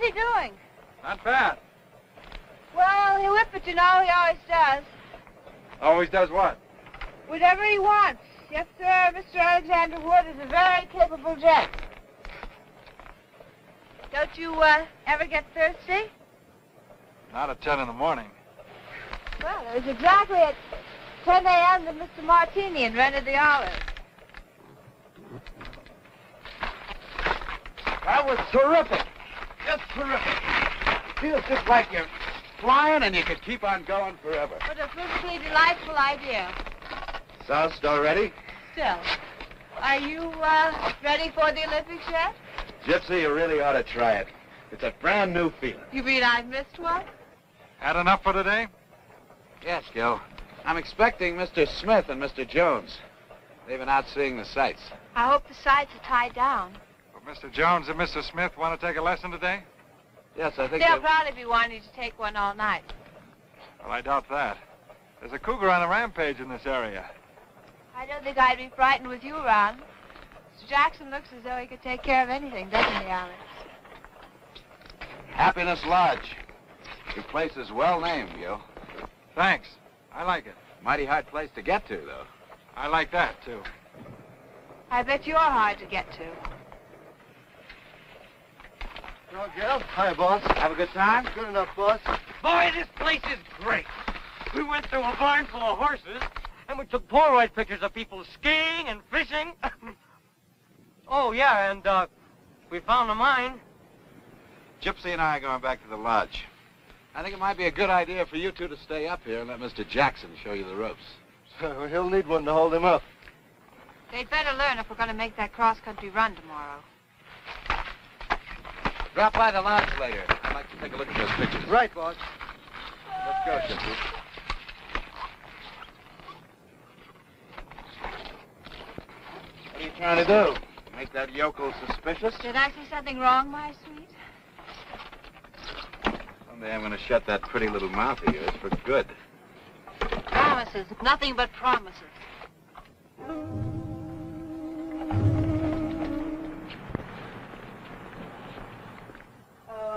How's he doing? Not bad. Well, he'll whip it, you know. He always does. Always does what? Whatever he wants. Yes, sir. Mr. Alexander Wood is a very capable gent. Don't you ever get thirsty? Not at 10 in the morning. Well, it was exactly at 10 a.m. that Mr. Martini invented the olive. That was terrific. Just terrific. It feels just like you're flying and you could keep on going forever. What a physically delightful idea. Soused already? Still. Are you ready for the Olympics yet? Gypsy, you really ought to try it. It's a brand new feeling. You mean I've missed one? Had enough for today? Yes, Gil. I'm expecting Mr. Smith and Mr. Jones. They've been out seeing the sights. I hope the sights are tied down. Well, Mr. Jones and Mr. Smith want to take a lesson today? Yes, I think they'll probably be wanting to take one all night. Well, I doubt that. There's a cougar on a rampage in this area. I don't think I'd be frightened with you, Ron. Mr. Jackson looks as though he could take care of anything, doesn't he, Alex? Happiness Lodge. Your place is well named, Gil. Thanks. I like it. Mighty hard place to get to, though. I like that, too. I bet you're hard to get to. Hello, Gil. Hi, boss. Have a good time? Good enough, boss. Boy, this place is great. We went through a barn full of horses, and we took Polaroid pictures of people skiing and fishing. Oh, yeah, and we found a mine. Gypsy and I are going back to the lodge. I think it might be a good idea for you two to stay up here and let Mr. Jackson show you the ropes. So he'll need one to hold him up. They'd better learn if we're going to make that cross-country run tomorrow. Drop by the lodge later. I'd like to take a look at those pictures. Right, boss. Let's go, Gypsy. What are you trying to do? Make that yokel suspicious? Did I say something wrong, my sweet? Someday I'm going to shut that pretty little mouth of yours for good. Promises. Nothing but promises.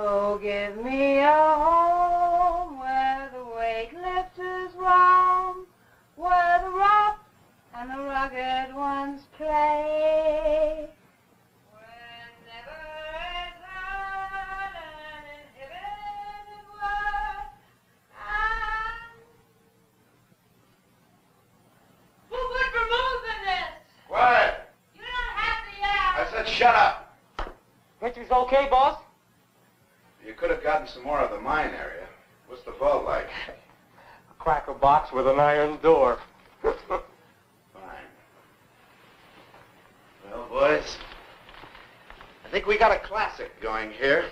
Oh, give me a home where the weightlifters roam, where the rough and the rugged ones play. Quiet. You don't have to yell. I said shut up. Victor's okay, boss? You could have gotten some more of the mine area. What's the vault like? A cracker box with an iron door. Fine. Well, boys, I think we got a classic going here.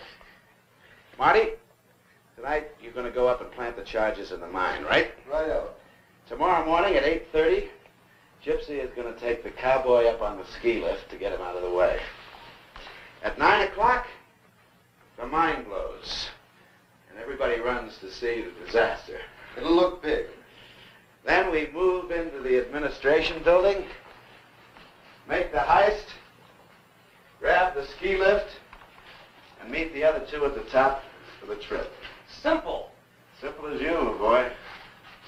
Marty, tonight you're going to go up and plant the charges in the mine, right? Righto. Tomorrow morning at 8:30... Gypsy is going to take the cowboy up on the ski lift to get him out of the way. At 9 o'clock, the mine blows, and everybody runs to see the disaster. It'll look big. Then we move into the administration building, make the heist, grab the ski lift, and meet the other two at the top for the trip. Simple. Simple as you, boy.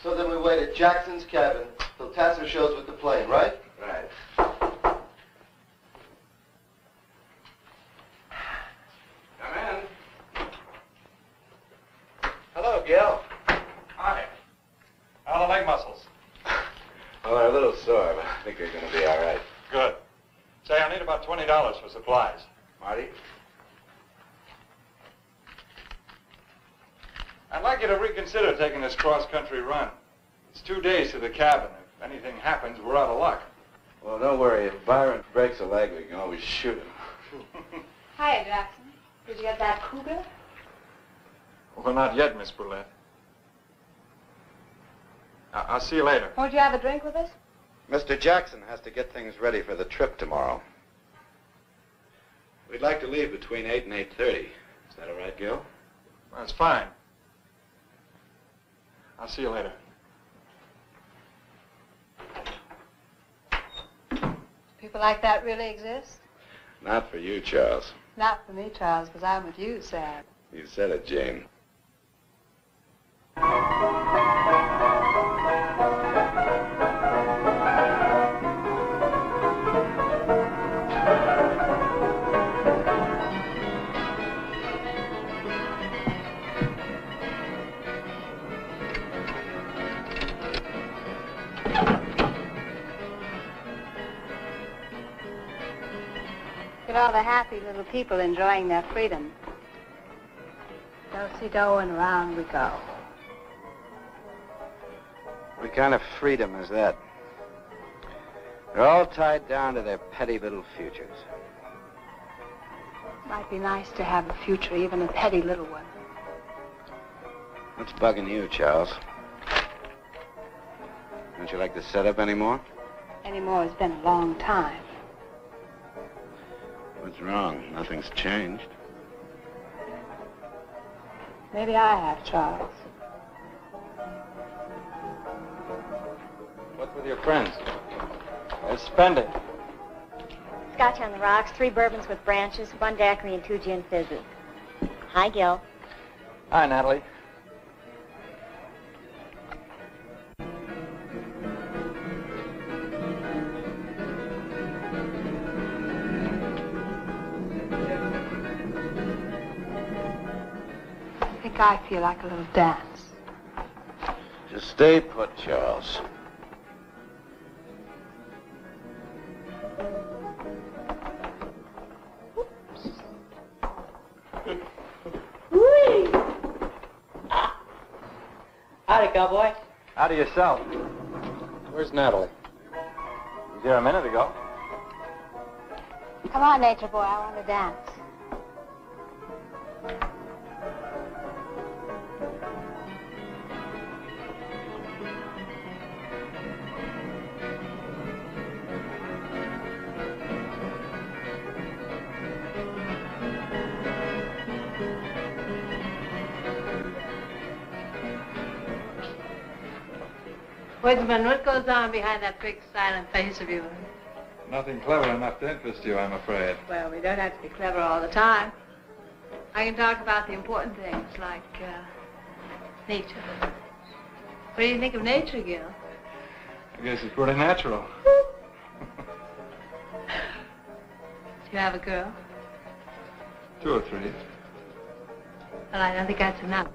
So then we wait at Jackson's cabin till Tasser shows with the plane, right? Right. Come in. Hello, Gil. Hi. How are the leg muscles? Well, they're a little sore, but I think they're going to be all right. Good. Say, I need about $20 for supplies. Marty? I'd like you to reconsider taking this cross-country run. It's 2 days to the cabin. If anything happens, we're out of luck. Well, don't worry. If Byron breaks a leg, we can always shoot him. Hi, Jackson. Did you get that cougar? Well, not yet, Miss Brulette. I'll see you later. Won't you have a drink with us? Mr. Jackson has to get things ready for the trip tomorrow. We'd like to leave between 8 and 8:30. Is that all right, Gil? Well, it's fine. I'll see you later. People like that really exist? Not for you, Charles. Not for me, Charles, because I'm with you, Sam. You said it, Jane. All the happy little people enjoying their freedom. Do-si-do and round we go. What kind of freedom is that? They're all tied down to their petty little futures. Might be nice to have a future, even a petty little one. What's bugging you, Charles? Don't you like the setup anymore? Anymore has been a long time. What's wrong? Nothing's changed. Maybe I have, Charles. What's with your friends? They're spending. Scotch on the rocks, 3 bourbons with branches, 1 daiquiri and 2 gin fizzes. Hi, Gil. Hi, Natalie. I feel like a little dance. Just stay put, Charles. Oops. Whee! Howdy, cowboy. Howdy yourself. Where's Natalie? You was here a minute ago. Come on, nature boy. I want to dance. Woodsman, what goes on behind that big, silent face of yours? Nothing clever enough to interest you, I'm afraid. Well, we don't have to be clever all the time. I can talk about the important things, like nature. What do you think of nature, Gil? I guess it's pretty natural. Do you have a girl? 2 or 3. Well, I don't think that's enough.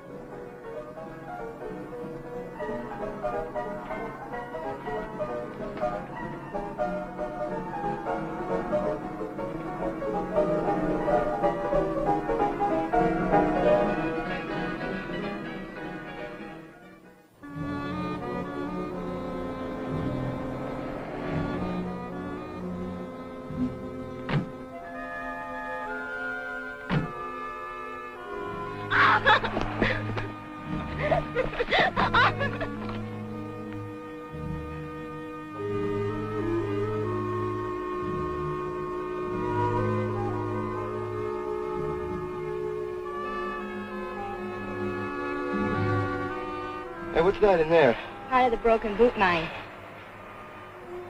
Hey, what's that in there? Part of the Broken Boot Mine.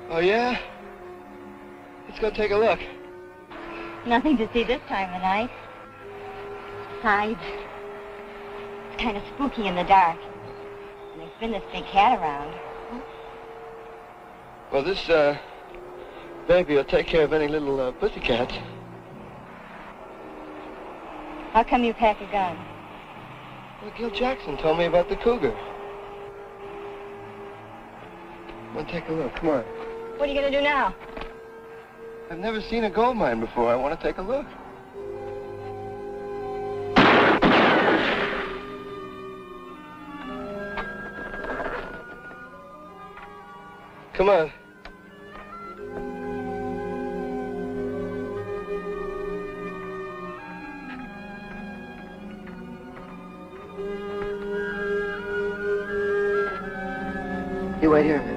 Oh, yeah? Let's go take a look. Nothing to see this time of night. Besides, it's kind of spooky in the dark. And there's been this big cat around. Well, this baby will take care of any little pussycats. How come you pack a gun? Well, Gil Jackson told me about the cougar. Well, take a look. Come on. What are you going to do now? I've never seen a gold mine before. I want to take a look. Come on. You wait here a minute.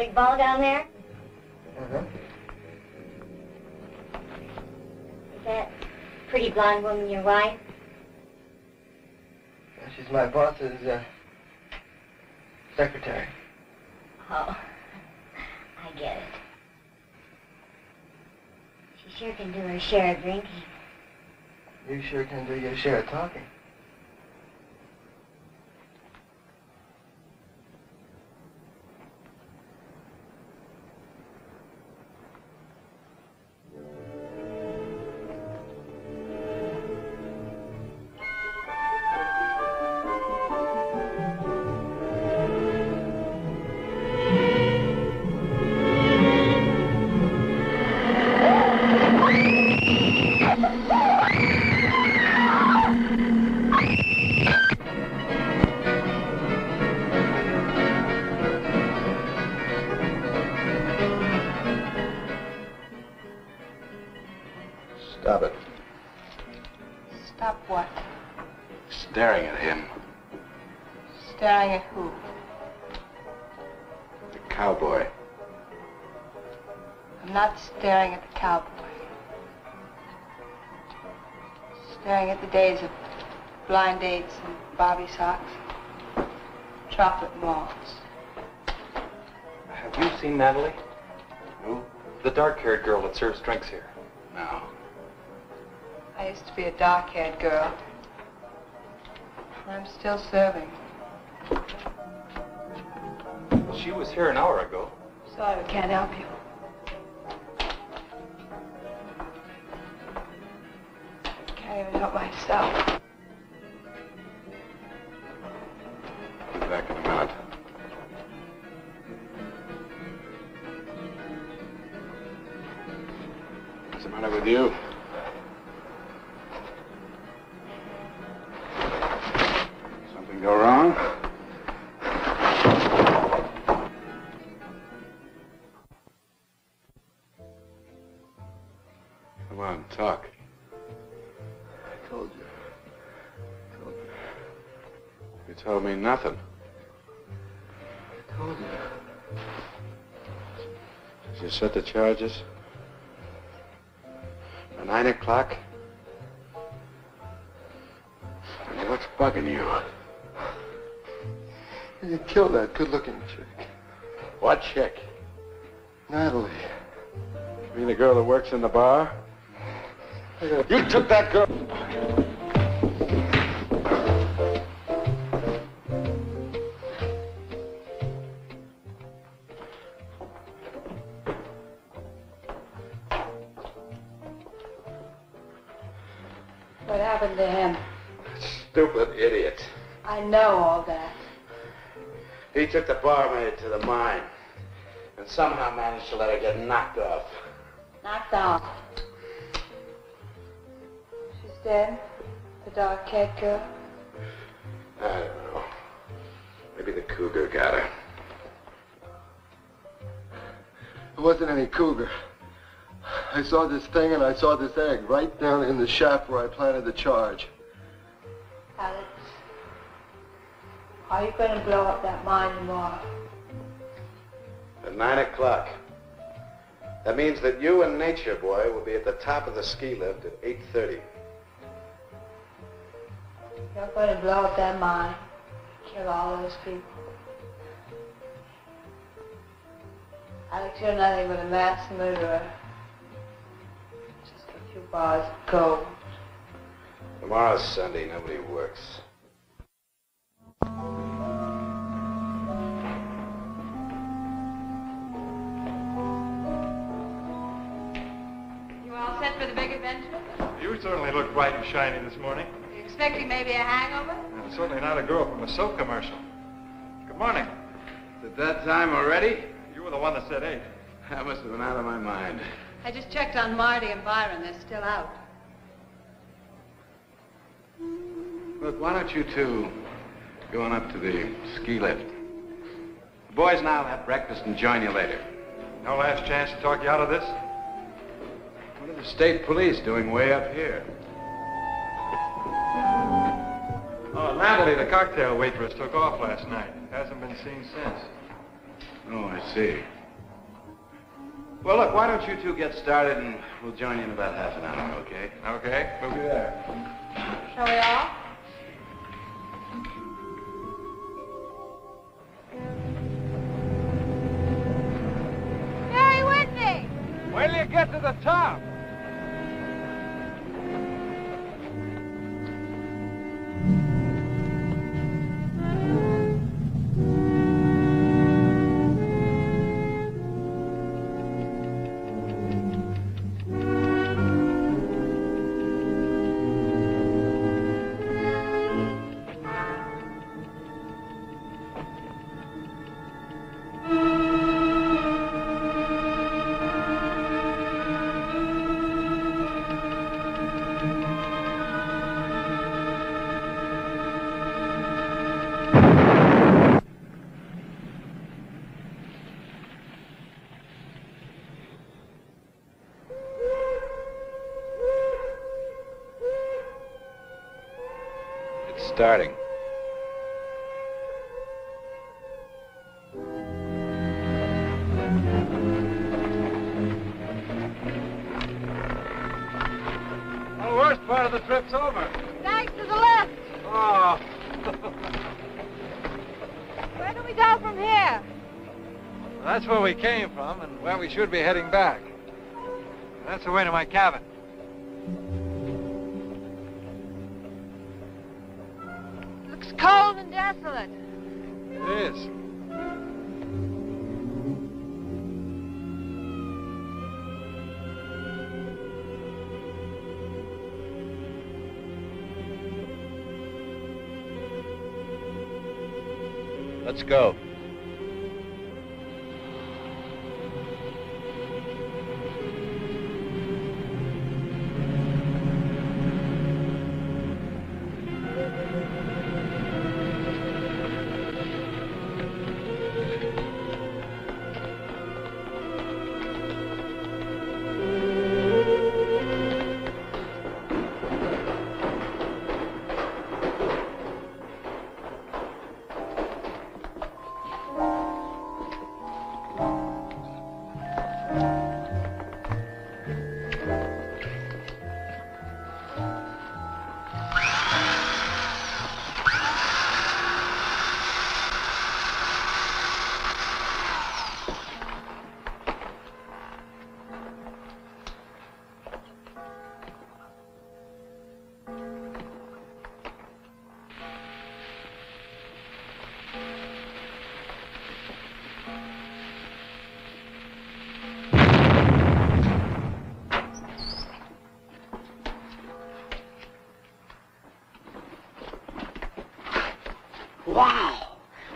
big ball down there? Uh-huh. Is that pretty blonde woman your wife? She's my boss's secretary. Oh, I get it. She sure can do her share of drinking. You sure can do your share of talking. Staring at the cowboy. Staring at the days of blind dates and bobby socks, chocolate malts. Have you seen Natalie? Who? The dark-haired girl that serves drinks here. No. I used to be a dark-haired girl. I'm still serving. Well, she was here an hour ago. Sorry, we can't help you. I can't even help myself. I'll be back in a minute. What's the matter with you? Something go wrong? Come on, talk. You told me nothing. I told you. Did you set the charges? By 9 o'clock? I mean, what's bugging you? You killed that good-looking chick. What chick? Natalie. You mean the girl that works in the bar? You took that girl... He took the barmaid to the mine and somehow managed to let her get knocked off. Knocked off? She's dead? The dark-haired girl? I don't know. Maybe the cougar got her. There wasn't any cougar. I saw this thing and I saw this egg right down in the shaft where I planted the charge. Alex. Are you going to blow up that mine tomorrow? At 9 o'clock. That means that you and Nature Boy will be at the top of the ski lift at 8:30. You're going to blow up that mine, kill all those people. Alex, you're nothing but a mass murderer. Just a few bars of gold. Tomorrow's Sunday, nobody works. For the big adventure? You certainly look bright and shiny this morning. You expecting maybe a hangover? No, certainly not a girl from a soap commercial. Good morning. It's at that time already? You were the one that said 8. I must have been out of my mind. I just checked on Marty and Byron. They're still out. Look, why don't you two go on up to the ski lift? The boys and I'll have breakfast and join you later. No last chance to talk you out of this? What are the state police doing way up here? Oh, Natalie, the cocktail waitress, took off last night. Hasn't been seen since. Oh, I see. Well, look, why don't you two get started and we'll join you in about half an hour, okay? Okay, we'll be there. Shall we all? Hey, Whitney! Wait till you get to the top. Starting. Well, the worst part of the trip's over. Thanks to the left. Oh. Where do we go from here? Well, that's where we came from and where we should be heading back. That's the way to my cabin. Cold and desolate. It is. Let's go.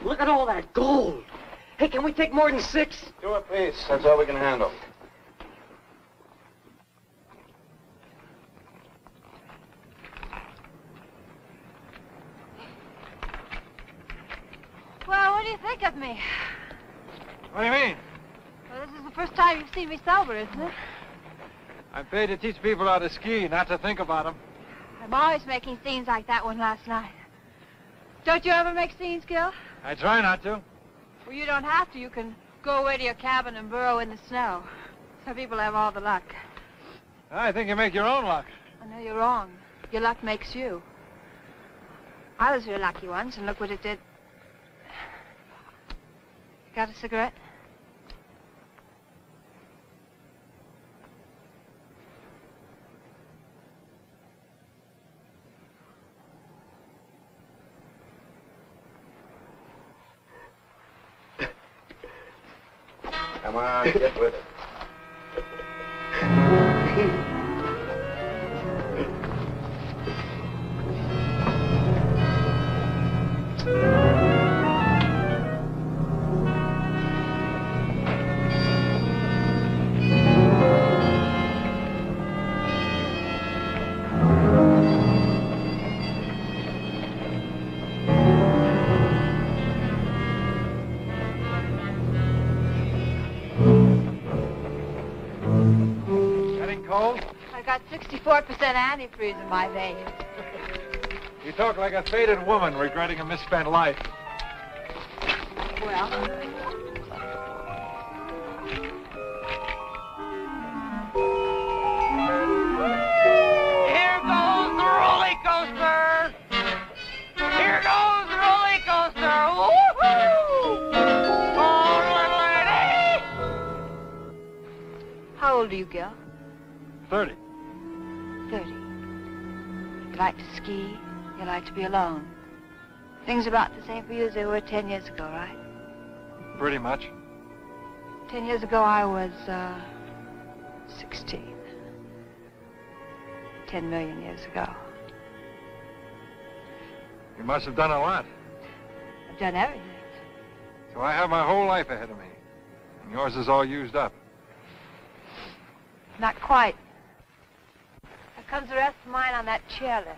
Look at all that gold. Hey, can we take more than 6? 2 apiece. That's all we can handle. Well, what do you think of me? What do you mean? Well, this is the first time you've seen me sober, isn't it? I'm paid to teach people how to ski, not to think about them. I'm always making scenes like that one last night. Don't you ever make scenes, Gil? I try not to. Well, you don't have to. You can go away to your cabin and burrow in the snow. Some people have all the luck. I think you make your own luck. I know you're wrong. Your luck makes you. I was real lucky once, and look what it did. Got a cigarette? Come on, get with it. I've got 64% antifreeze in my veins. You talk like a faded woman regretting a misspent life. Well... old are you, Gil? 30. 30. You like to ski, you like to be alone. Things about the same for you as they were 10 years ago, right? Pretty much. 10 years ago, I was, 16. 10 million years ago. You must have done a lot. I've done everything. So I have my whole life ahead of me. And yours is all used up. Not quite. Here comes the rest of mine on that chairlift.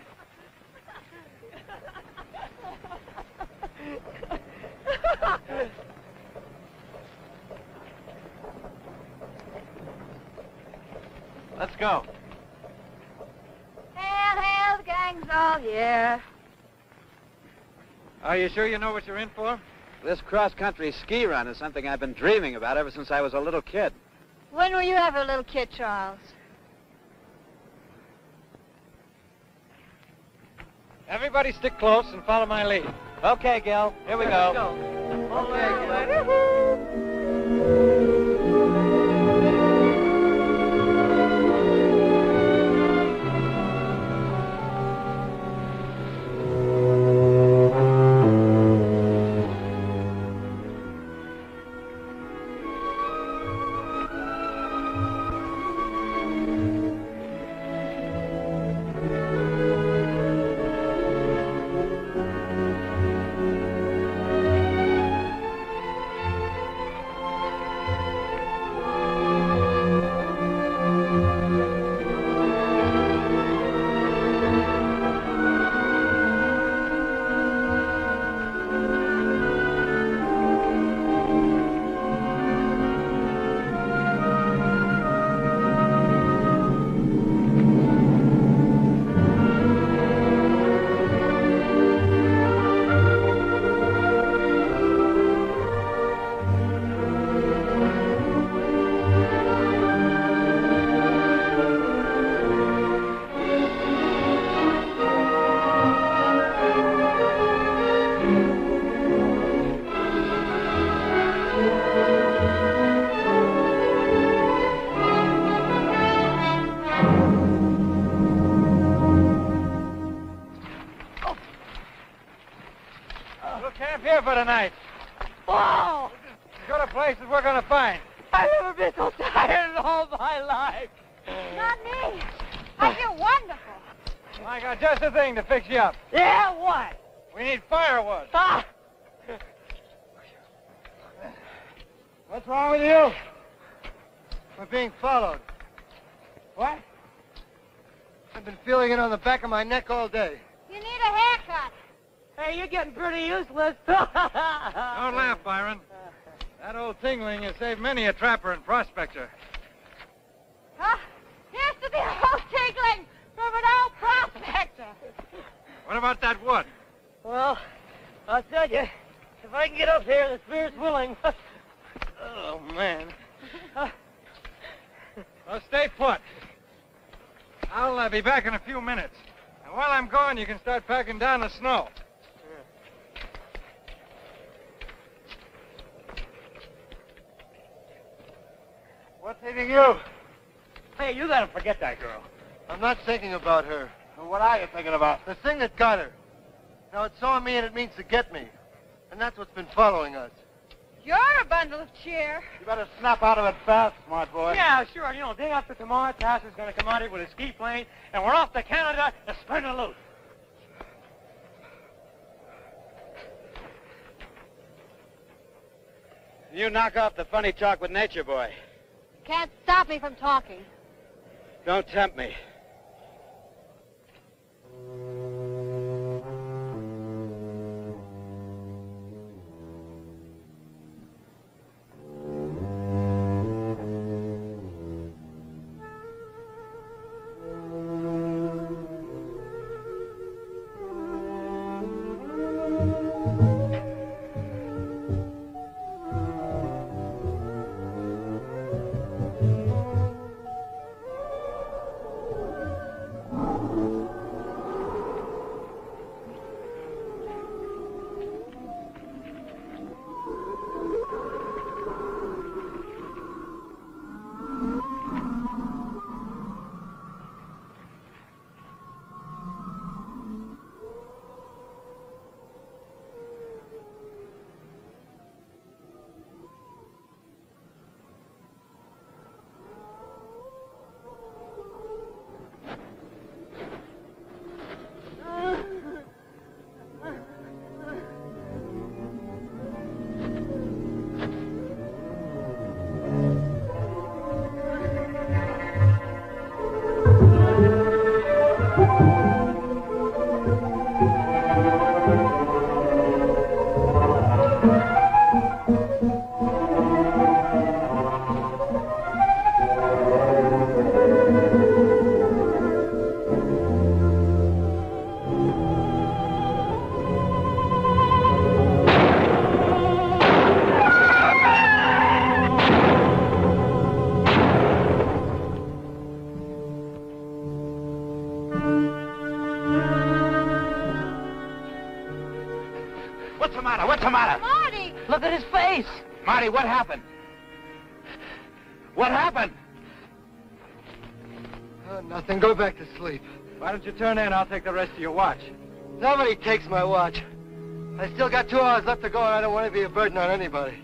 Let's go. Hail, hail, the gang's all here. Are you sure you know what you're in for? This cross-country ski run is something I've been dreaming about ever since I was a little kid. When were you ever a little kid, Charles? Everybody stick close and follow my lead. Okay, Gil. Here we go. Okay, Gil. For tonight. Wow! Go to places we're gonna find. I've never been so tired in all my life. Not me. I feel wonderful. I got just a thing to fix you up. Yeah, what? We need firewood. Ah. What's wrong with you? We're being followed. What? I've been feeling it on the back of my neck all day. You need a haircut. Hey, you're getting pretty useless. Don't laugh, Byron. That old tingling has saved many a trapper and prospector. Here's to the old tingling from an old prospector. What about that wood? Well, I'll tell you, if I can get up here, the spirit's willing. Oh, man. Well, stay put. I'll be back in a few minutes. And while I'm gone, you can start packing down the snow. What's hitting you? Hey, you gotta forget that girl. I'm not thinking about her. Well, what are you thinking about? The thing that got her. Now, it saw me and it means to get me. And that's what's been following us. You're a bundle of cheer. You better snap out of it fast, smart boy. Yeah, sure. You know, day after tomorrow, Tass is gonna come out here with a ski plane, and we're off to Canada to spin the loot. You knock off the funny talk with nature, boy. Can't stop me from talking. Don't tempt me. matter? What's the matter? Marty! Look at his face! Marty, what happened? What happened? Oh, nothing. Go back to sleep. Why don't you turn in? I'll take the rest of your watch. Nobody takes my watch. I still got 2 hours left to go, and I don't want to be a burden on anybody.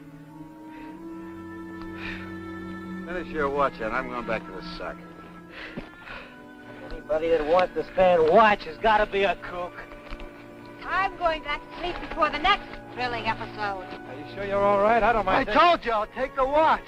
Finish your watch, and I'm going back to the sack. Anybody that wants to stand watch has got to be a kook. I'm going back to sleep before the next thrilling episode. Are you sure you're all right? I don't mind. I told you, I'll take the watch.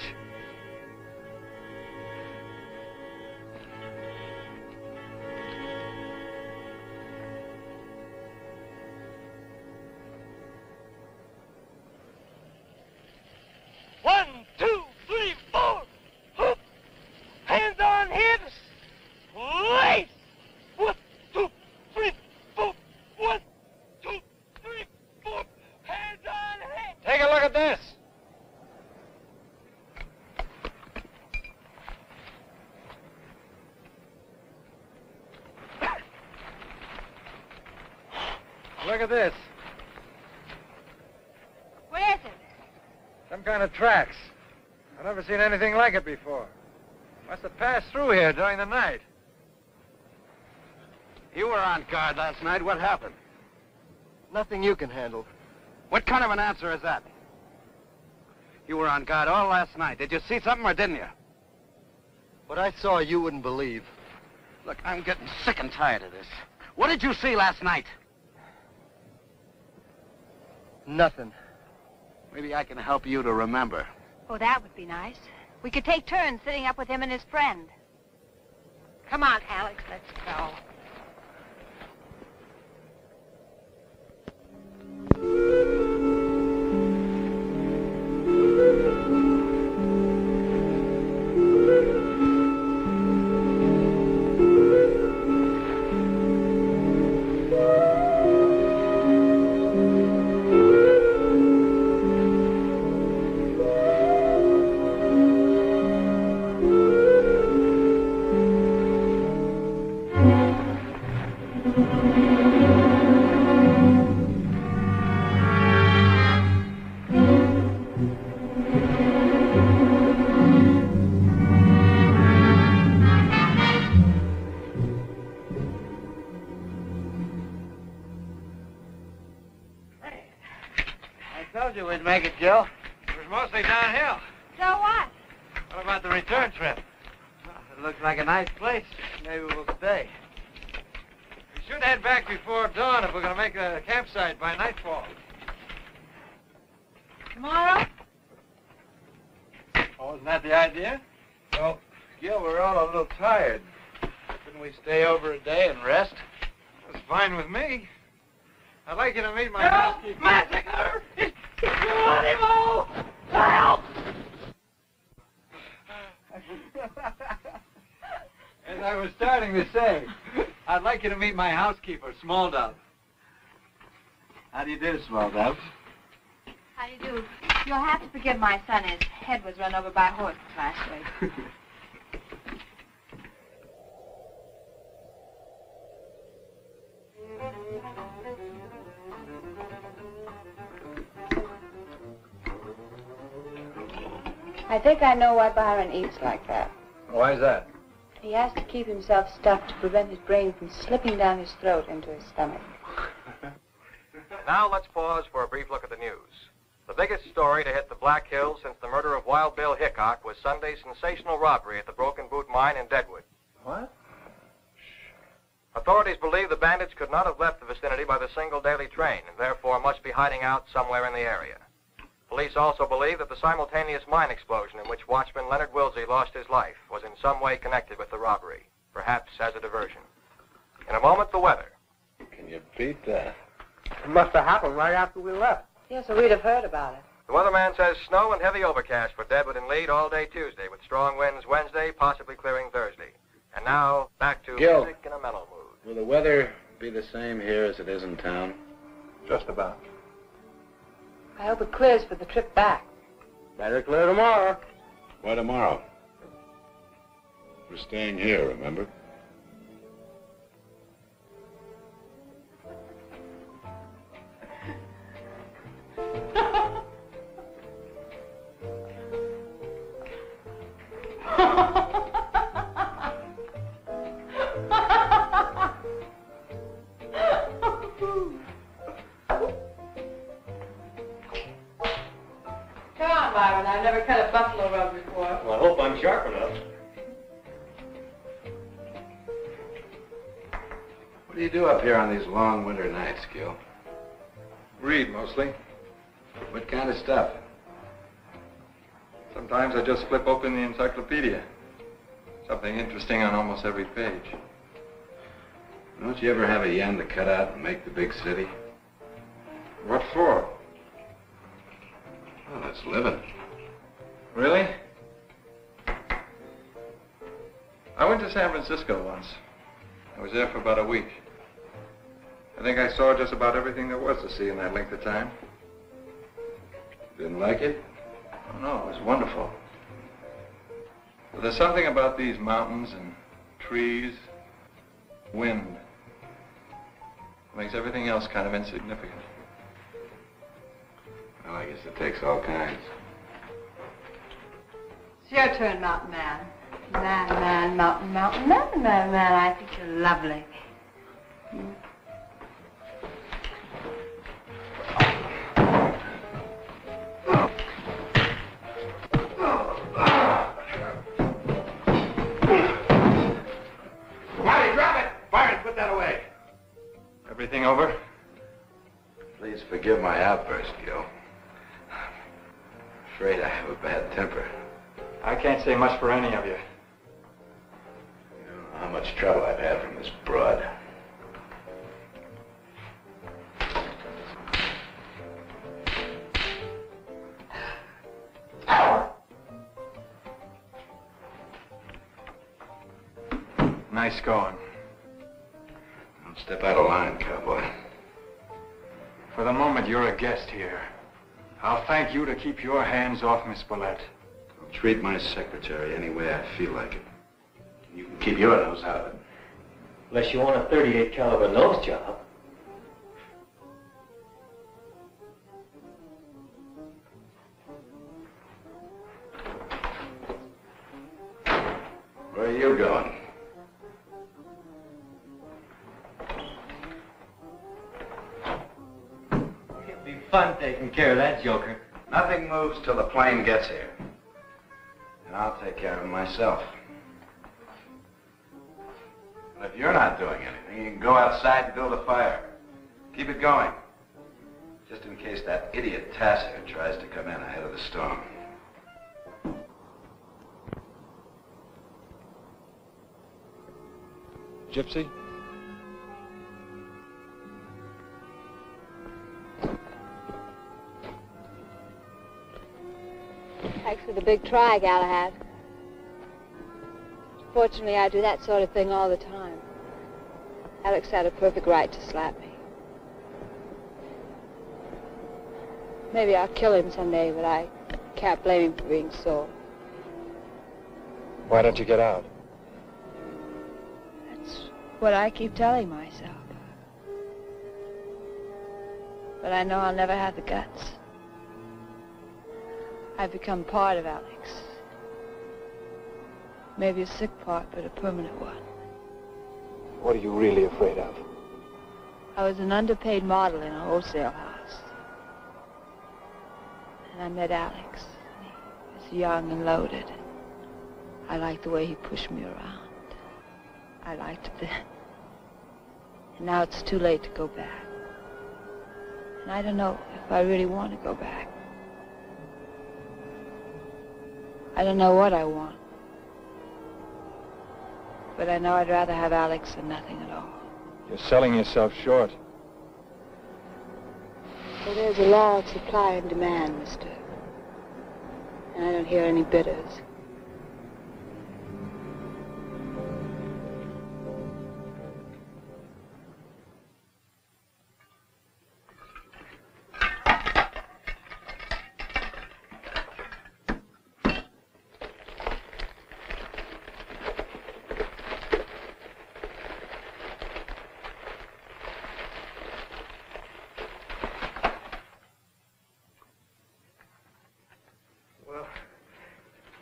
Tracks. I've never seen anything like it before. Must have passed through here during the night. You were on guard last night. What happened? Nothing you can handle. What kind of an answer is that? You were on guard all last night. Did you see something or didn't you? What I saw, you wouldn't believe. Look, I'm getting sick and tired of this. What did you see last night? Nothing. Maybe I can help you to remember. Oh, that would be nice. We could take turns sitting up with him and his friend. Come on, Alex, let's go. Make it, Joe. It was mostly downhill. So what? What about the return trip? Well, it looks like a nice place. Maybe we'll stay. We should head back before dawn if we're going to make a campsite by nightfall. Tomorrow? Oh, isn't that the idea? Well, Gil, we're all a little tired. Couldn't we stay over a day and rest? That's fine with me. I'd like you to meet my housekeeper. Massacre! You animal! Help! As I was starting to say, I'd like you to meet my housekeeper, Small Dove. How do you do, Small Dove? How do you do? You'll have to forgive my son. His head was run over by horses last week. I think I know why Byron eats like that. Why is that? He has to keep himself stuffed to prevent his brain from slipping down his throat into his stomach. Now let's pause for a brief look at the news. The biggest story to hit the Black Hills since the murder of Wild Bill Hickok was Sunday's sensational robbery at the Broken Boot Mine in Deadwood. What? Authorities believe the bandits could not have left the vicinity by the single daily train and therefore must be hiding out somewhere in the area. Police also believe that the simultaneous mine explosion in which watchman Leonard Wilsey lost his life was in some way connected with the robbery, perhaps as a diversion. In a moment, the weather. Can you beat that? It must have happened right after we left. Yes, so we'd have heard about it. The weatherman says snow and heavy overcast for Deadwood and Lead all day Tuesday, with strong winds Wednesday, possibly clearing Thursday. And now, back to Gil, music in a mellow mood. Will the weather be the same here as it is in town? Just about. I hope it clears for the trip back. Better clear tomorrow. Why tomorrow? We're staying here, remember? not, Byron. I've never cut a buffalo rug before. Well, I hope I'm sharp enough. What do you do up here on these long winter nights, Gil? Read, mostly. What kind of stuff? Sometimes I just flip open the encyclopedia. Something interesting on almost every page. Don't you ever have a yen to cut out and make the big city? What for? Well, that's living. Really? I went to San Francisco once. I was there for about a week. I think I saw just about everything there was to see in that length of time. Didn't like it? Oh, no, it was wonderful. But there's something about these mountains and trees, wind. It makes everything else kind of insignificant. Well, I guess it takes all kinds. It's your turn, mountain man. Man, man, mountain, mountain, man, man, man. I think you're lovely. Hmm? Everything over? Please forgive my outburst, Gil. I'm afraid I have a bad temper. I can't say much for any of you. You don't know how much trouble I've had from this broad. Nice going. Step out of line, cowboy. For the moment, you're a guest here. I'll thank you to keep your hands off Miss Bullette. I'll treat my secretary any way I feel like it. You can keep your nose out of it. Unless you want a 38 caliber nose job. Where are you going? Fun taking care of that joker. Nothing moves till the plane gets here. And I'll take care of him myself. But if you're not doing anything, you can go outside and build a fire. Keep it going. Just in case that idiot Tassar tries to come in ahead of the storm. Gypsy? Thanks for the big try, Galahad. Fortunately, I do that sort of thing all the time. Alex had a perfect right to slap me. Maybe I'll kill him someday, but I can't blame him for being sore. Why don't you get out? That's what I keep telling myself. But I know I'll never have the guts. I've become part of Alex. Maybe a sick part, but a permanent one. What are you really afraid of? I was an underpaid model in a wholesale house. And I met Alex. He was young and loaded. I liked the way he pushed me around. I liked it then. And now it's too late to go back. And I don't know if I really want to go back. I don't know what I want, but I know I'd rather have Alex than nothing at all. You're selling yourself short. Well, there's a law of supply and demand, mister, and I don't hear any bidders.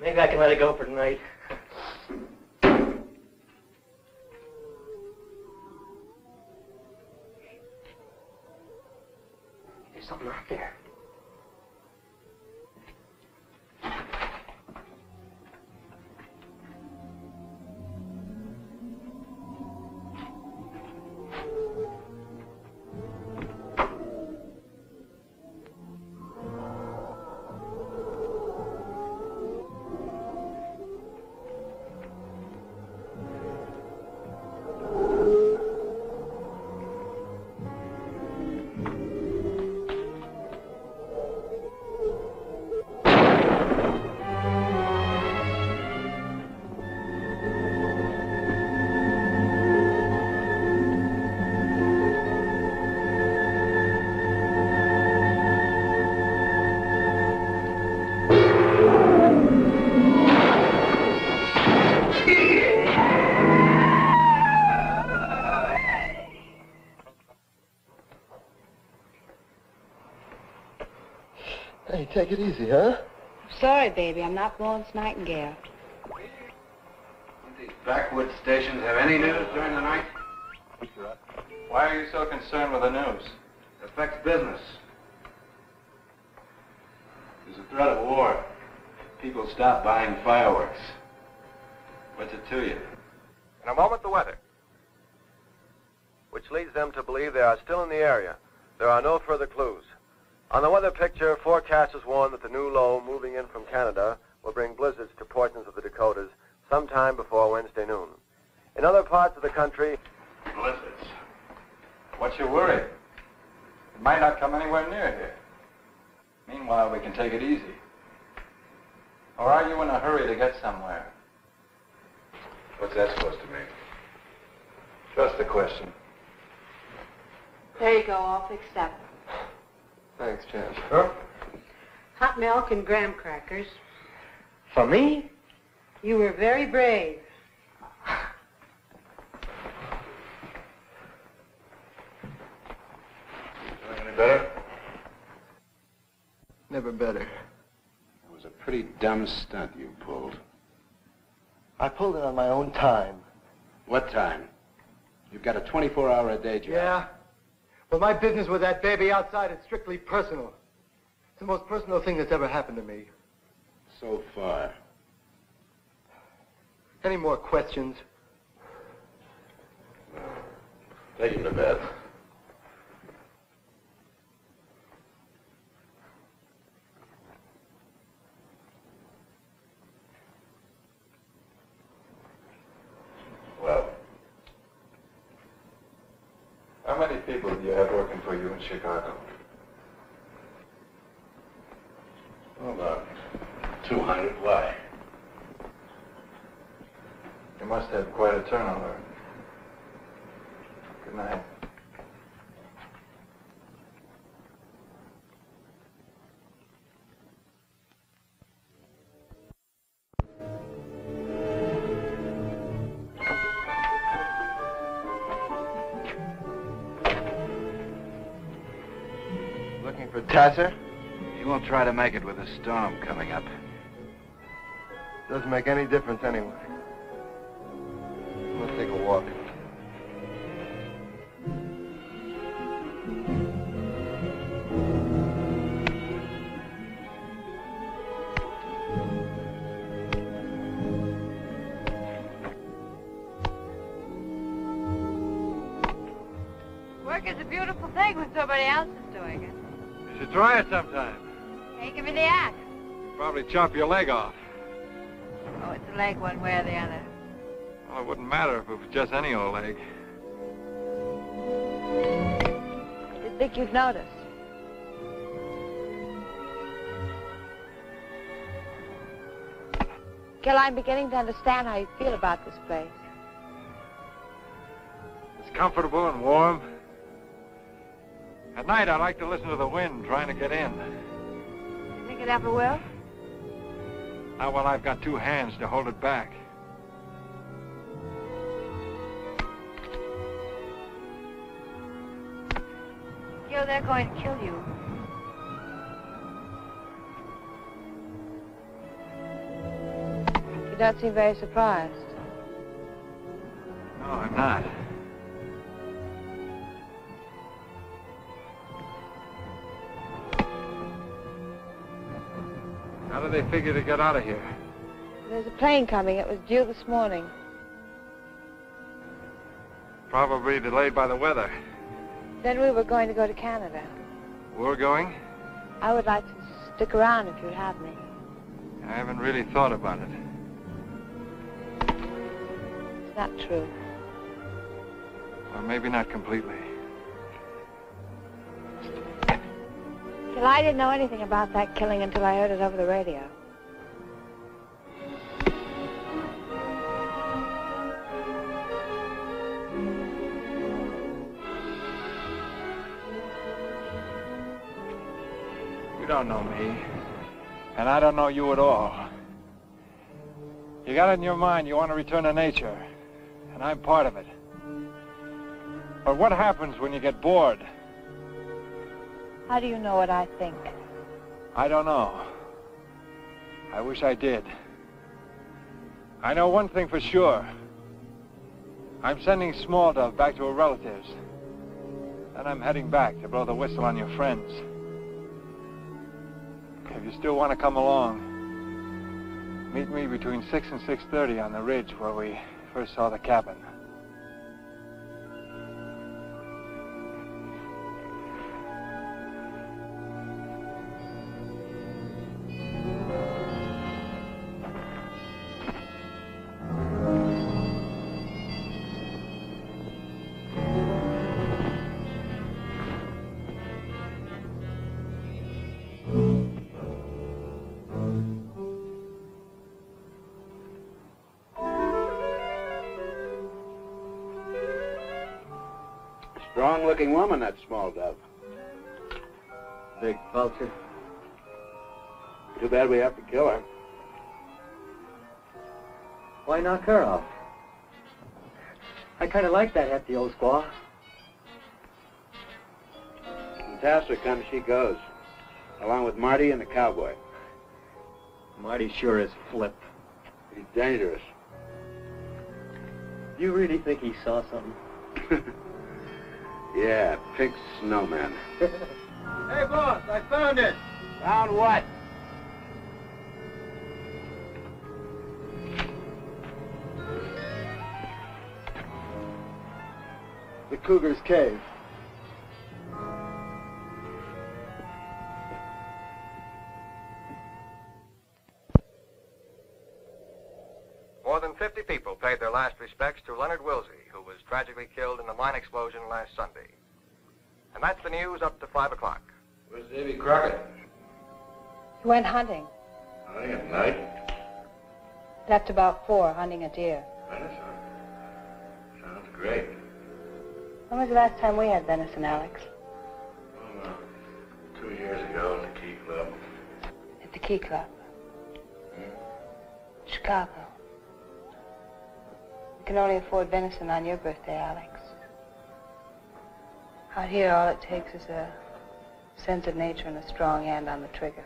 Maybe I can let it go for tonight. There's something out there. Take it easy, huh? I'm sorry, baby. I'm not Florence Nightingale. Did these backwoods stations have any news during the night? Why are you so concerned with the news? It affects business. There's a threat of war. People stop buying fireworks. What's it to you? In a moment, the weather. Which leads them to believe they are still in the area. There are no further clues. On the weather picture, forecasters warn that the new low moving in from Canada will bring blizzards to portions of the Dakotas sometime before Wednesday noon. In other parts of the country... Blizzards. What's your worry? It might not come anywhere near here. Meanwhile, we can take it easy. Or are you in a hurry to get somewhere? What's that supposed to mean? Just the question. There you go, all fixed up. Thanks, Jan. Huh? Hot milk and graham crackers. For me? You were very brave. Doing any better? Never better. It was a pretty dumb stunt you pulled. I pulled it on my own time. What time? You've got a 24-hour-a-day job. Yeah. Well, my business with that baby outside is strictly personal. It's the most personal thing that's ever happened to me. So far. Any more questions? Take him to bed. Well, how many people do you have working for you in Chicago? Well, about 200. Why? You must have quite a turnover. Good night. Tasser? He won't try to make it with a storm coming up. Doesn't make any difference anyway. Let's take a walk. Work is a beautiful thing when somebody else is doing it. You should try it sometime. Hey, give me the axe. You'd probably chop your leg off. Oh, it's a leg one way or the other. Well, it wouldn't matter if it was just any old leg. I didn't think you'd notice. Gil, I'm beginning to understand how you feel about this place. It's comfortable and warm. At night, I like to listen to the wind trying to get in. You think it ever will? Not while I've got two hands to hold it back. Gil, they're going to kill you. You don't seem very surprised. No, I'm not. How do they figure to get out of here? There's a plane coming. It was due this morning. Probably delayed by the weather. Then we were going to go to Canada. We're going? I would like to stick around if you'd have me. I haven't really thought about it. It's not true. Or maybe not completely. Well, I didn't know anything about that killing until I heard it over the radio. You don't know me, and I don't know you at all. You got it in your mind you want to return to nature, and I'm part of it. But what happens when you get bored? How do you know what I think? I don't know. I wish I did. I know one thing for sure. I'm sending Small Dove back to her relatives. Then I'm heading back to blow the whistle on your friends. If you still want to come along, meet me between 6 and 6:30 on the ridge where we first saw the cabin. Strong-looking woman, that Small Dove. Big vulture. Too bad we have to kill her. Why knock her off? I kind of like that hefty old squaw. When Tassa comes, she goes, along with Marty and the cowboy. Marty sure is flip. He's dangerous. You really think he saw something? Yeah, pink snowman. Hey, boss, I found it. Found what? The Cougar's Cave. More than 50 people paid their last respects to Leonard Wilsey, who was tragically killed in the mine explosion last Sunday. And that's the news up to 5 o'clock. Where's Davy Crockett? He went hunting. Hunting at night? Left about 4, hunting a deer. Venison? Sounds great. When was the last time we had venison, Alex? Well, 2 years ago in the Key Club. At the Key Club? Hmm? Chicago. You can only afford venison on your birthday, Alex. Out here, all it takes is a sense of nature and a strong hand on the trigger.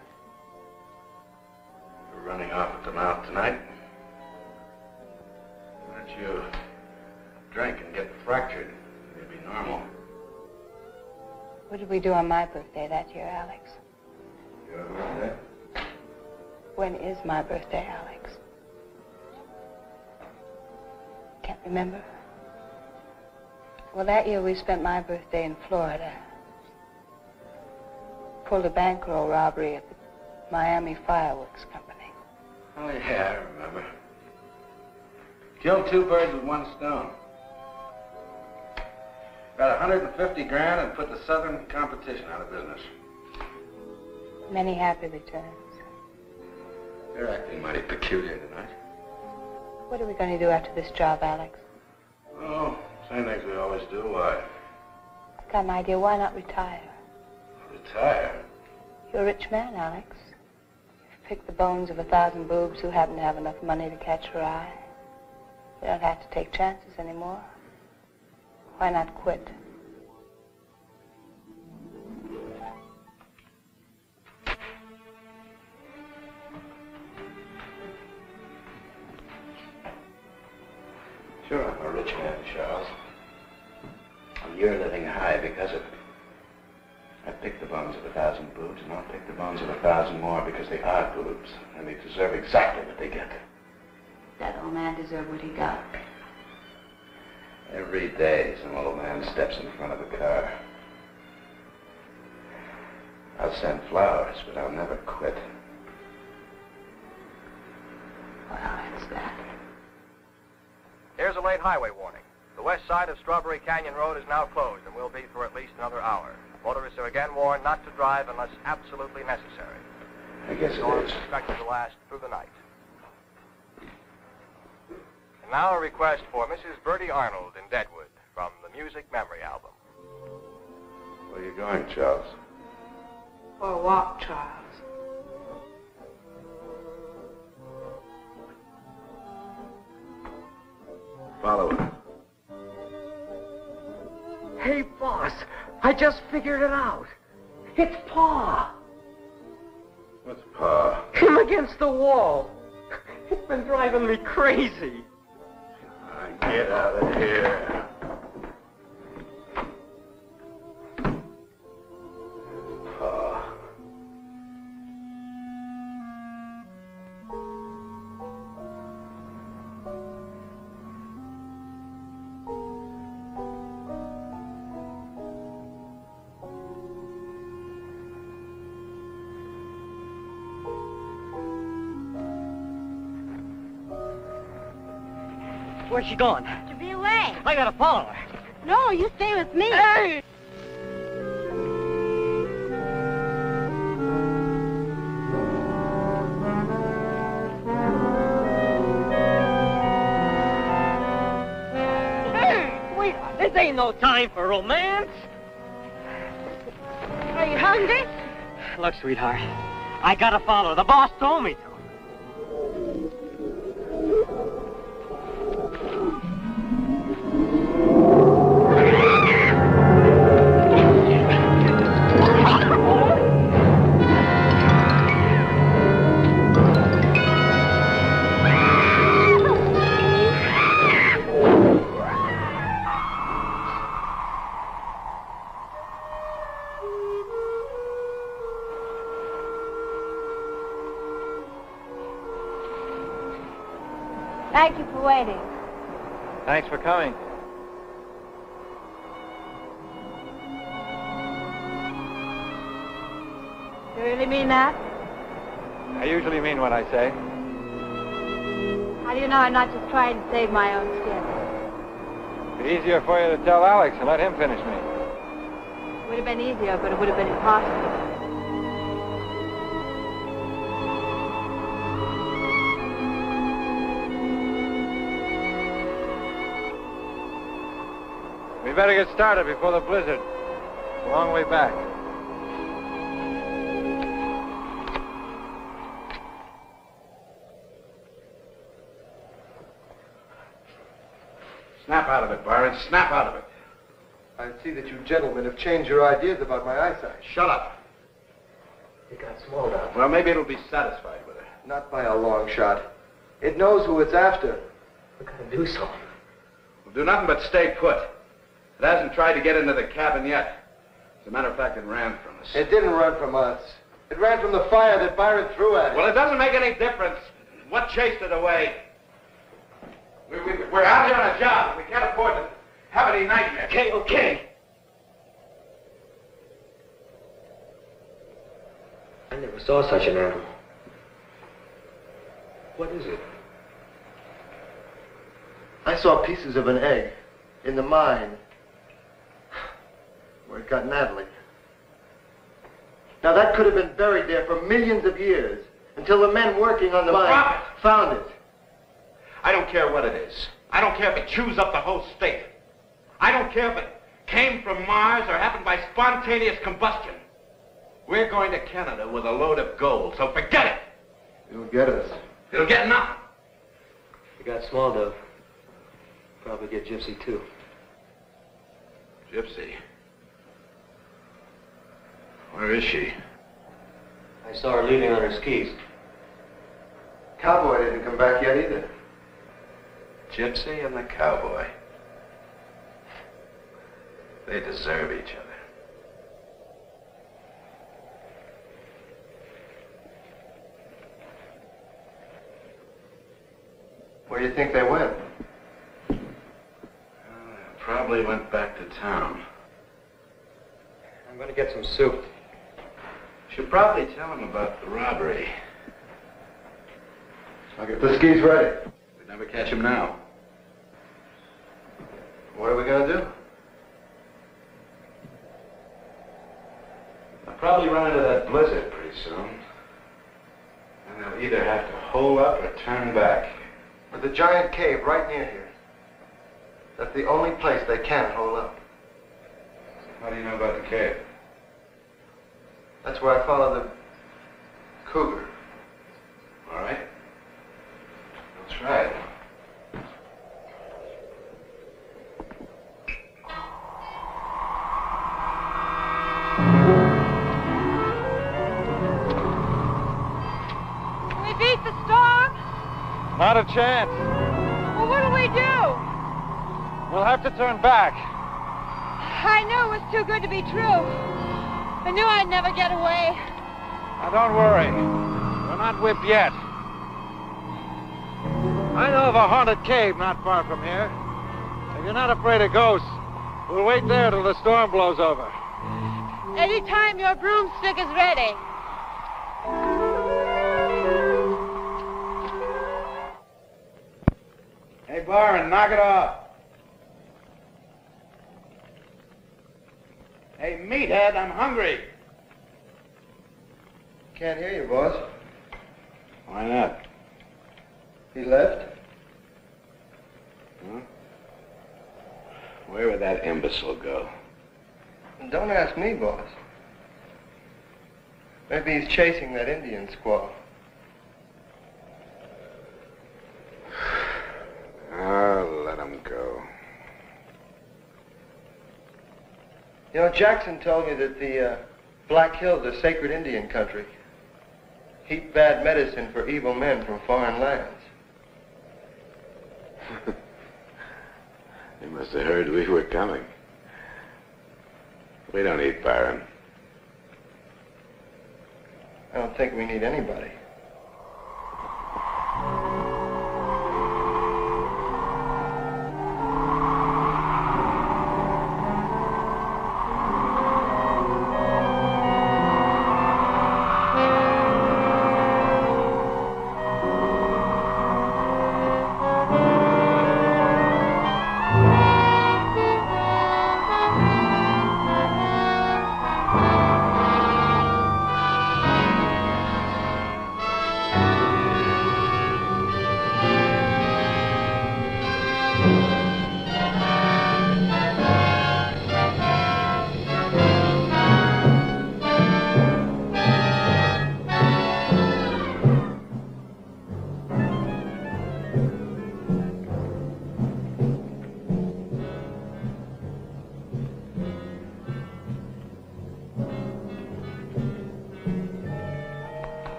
You're running off at the mouth tonight. Why don't you drink and get fractured? It'd be normal. What did we do on my birthday that year, Alex? Your birthday? When is my birthday, Alex? Can't remember. Well, that year we spent my birthday in Florida. Pulled a bankroll robbery at the Miami Fireworks Company. Oh, yeah, I remember. Killed 2 birds with 1 stone. Got 150 grand and put the Southern competition out of business. Many happy returns. You're acting mighty peculiar tonight. What are we going to do after this job, Alex? Oh, same things we always do. Why? I've got an idea. Why not retire? Retire? You're a rich man, Alex. You've picked the bones of 1,000 boobs who happen to have enough money to catch your eye. You don't have to take chances anymore. Why not quit? Sure, I'm a rich man, Charles. And you're living high because of it. I picked the bones of 1,000 boobs, and I'll pick the bones of 1,000 more because they are boobs, and they deserve exactly what they get. That old man deserved what he got. Every day, some old man steps in front of a car. I'll send flowers, but I'll never quit. Well, that's that. Here's a late highway warning. The west side of Strawberry Canyon Road is now closed and will be for at least another hour. Motorists are again warned not to drive unless absolutely necessary. I guess it is expected to last through the night. And now a request for Mrs. Bertie Arnold in Deadwood from the Music Memory Album. Where are you going, Charles? For a walk, Charles. Follow him. Hey, boss, I just figured it out. It's Pa. him against the wall. He's been driving me crazy. Get out of here. Where's she going? To be away. I gotta follow her. No, you stay with me. Hey! Hey! Wait, this ain't no time for romance. Are you hungry? Look, sweetheart, I gotta follow. The boss told me to. Thank you for waiting. Thanks for coming. You really mean that? I usually mean what I say. How do you know I'm not just trying to save my own skin? It'd be easier for you to tell Alex and let him finish me. It would have been easier, but it would have been impossible. We better get started before the blizzard. It's a long way back. Snap out of it, Byron. Snap out of it. I see that you gentlemen have changed your ideas about my eyesight. Shut up. It got Small Dove. Well, maybe it'll be satisfied with her. Not by a long shot. It knows who it's after. We're gonna do something. We'll do nothing but stay put. It hasn't tried to get into the cabin yet. As a matter of fact, it ran from us. It didn't run from us. It ran from the fire that Byron threw at it. Well, it doesn't make any difference. What chased it away? We're out here on a job. We can't afford to have any nightmares. Okay, okay. I never saw such an animal. What is it? I saw pieces of an egg in the mine. Where it got Natalie. Now that could have been buried there for millions of years until the men working on the mine found it. I don't care what it is. I don't care if it chews up the whole state. I don't care if it came from Mars or happened by spontaneous combustion. We're going to Canada with a load of gold, so forget it. It'll get us. It'll get nothing. You got Small Dove. Probably get Gypsy too. Gypsy? Where is she? I saw her leaving on her skis. Cowboy didn't come back yet either. Gypsy and the cowboy. They deserve each other. Where do you think they went? Well, they probably went back to town. I'm going to get some soup. Should probably tell him about the robbery. I'll get the skis ready. We'd never catch him now. What are we going to do? I'll probably run into that blizzard pretty soon. And they'll either have to hole up or turn back. But the giant cave right near here. That's the only place they can hole up. How do you know about the cave? That's where I followed the cougar. All right. I'll try it. Not a chance. Well, what do we do? We'll have to turn back. I knew it was too good to be true. I knew I'd never get away. Now, don't worry. We're not whipped yet. I know of a haunted cave not far from here. If you're not afraid of ghosts, we'll wait there till the storm blows over. Any time your broomstick is ready. Hey, Byron, knock it off. Hey, meathead, I'm hungry. Can't hear you, boss. Why not? He left? Huh? Where would that imbecile go? Don't ask me, boss. Maybe he's chasing that Indian squaw. I'll let him go. You know, Jackson told me that the Black Hills are sacred Indian country. Heap bad medicine for evil men from foreign lands. They must have heard we were coming. We don't need Byron. I don't think we need anybody.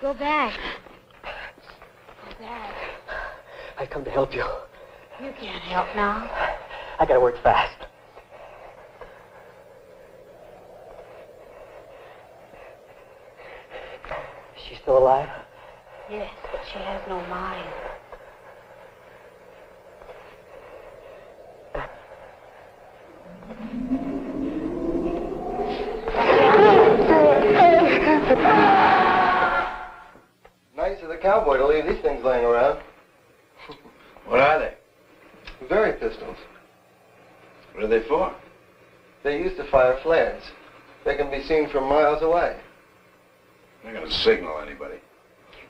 Go back. Go back. I come to help you. You can't help now. I gotta work fast. Is she still alive? Yes, but she has no mind. Cowboy to leave these things laying around. What are they? Very pistols. What are they for? They used to fire flares. They can be seen from miles away. They're going to signal anybody.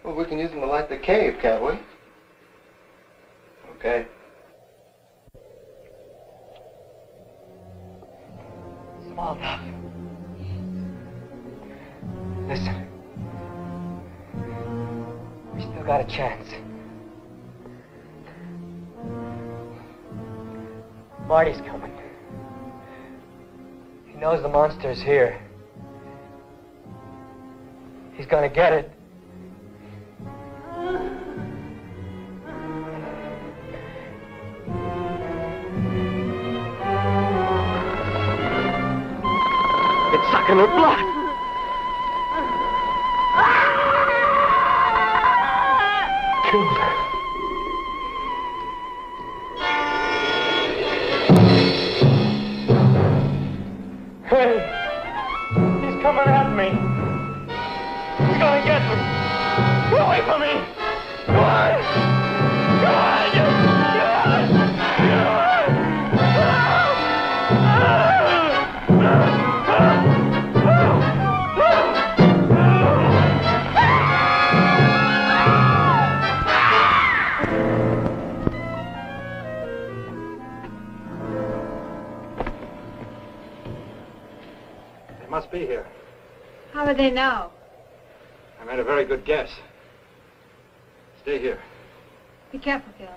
Well, we can use them to light the cave, can't we? Okay. Small Dove. Listen. Got a chance. Marty's coming. He knows the monster's here. He's gonna get it. It's sucking her blood. Killed her. Hey, he's coming at me. He's gonna get me. Get away from me. Go on. Go on. Go on. Go on. Must be here. How would they know? I made a very good guess. Stay here. Be careful, Gillis.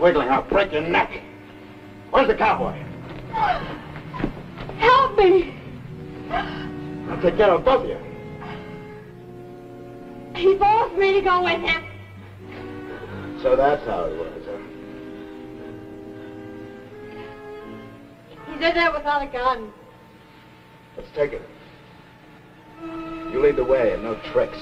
Wiggling, I'll break your neck. Where's the cowboy? Help me. I'll take care of both of you. He forced me to go with him. So that's how it was, huh? He did that without a gun. Let's take it. You lead the way and no tricks.